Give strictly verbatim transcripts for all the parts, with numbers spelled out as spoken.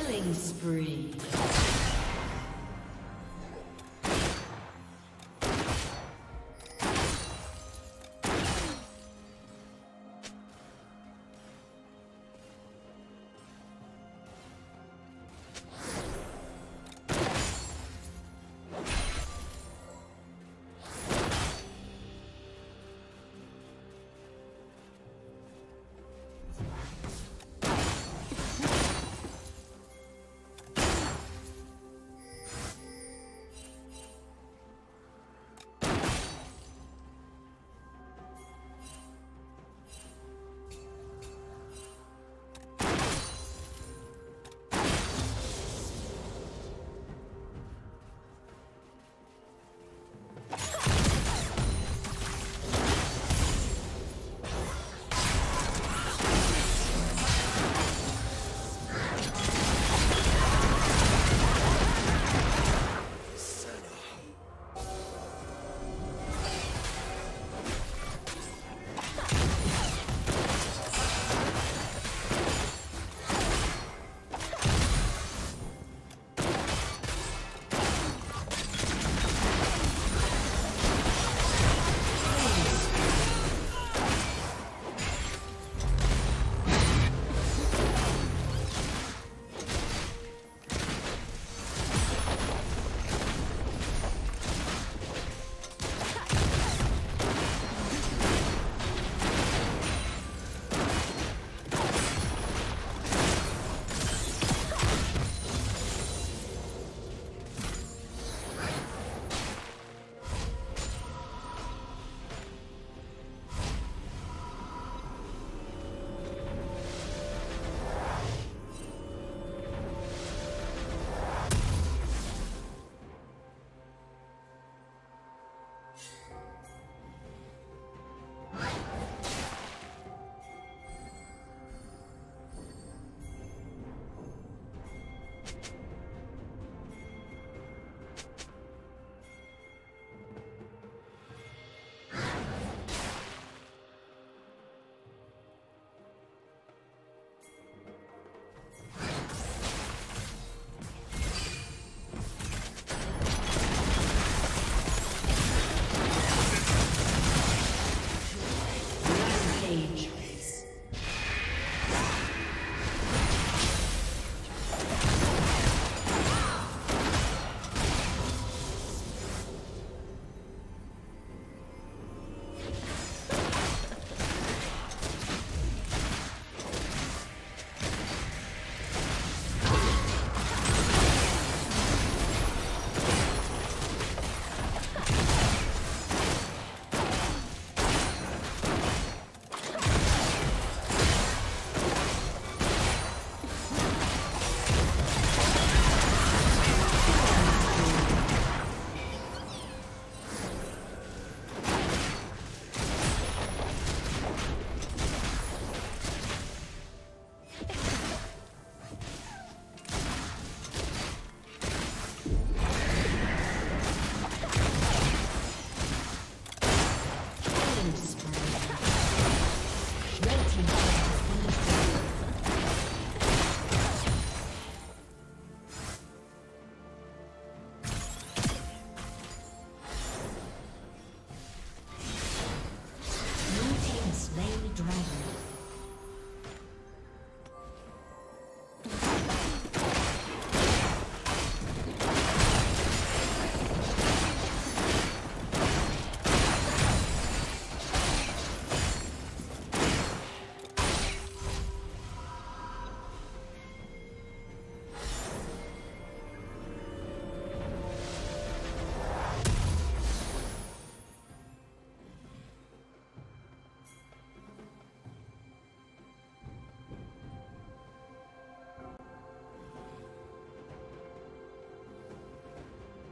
Killing spree.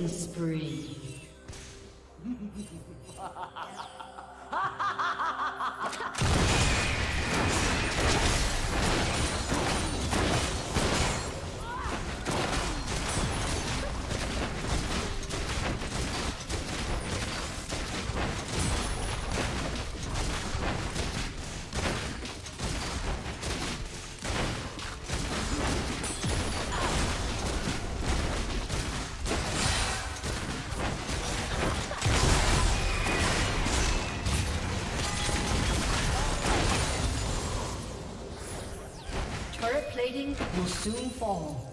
Killing spree. Plating will soon fall.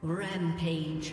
Rampage.